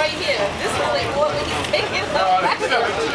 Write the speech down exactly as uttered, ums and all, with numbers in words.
right here. This is like what we think is the record.